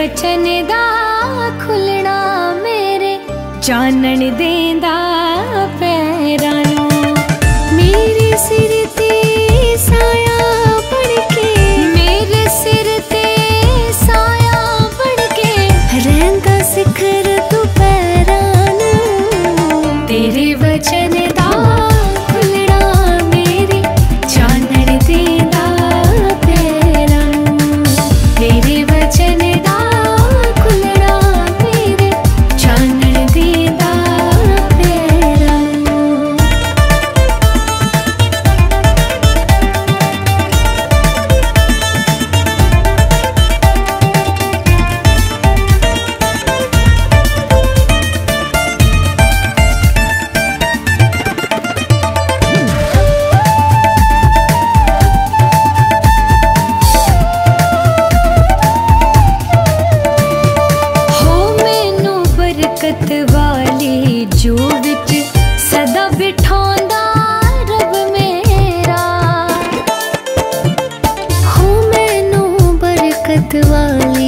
वचन दा खुलना मेरे जानन देंदा पैरां नूं मेरे सिर ते साया बन के मेरे सिर ते साया बन के रहिंदा सिखर तू पैरां नूं तेरे वचन दा खुलना मेरे जानन देंदा पैरां नूं तेरे वचन वाली जो विच सदा बिठांदा रब मेरा हो मैनू बरकत वाली।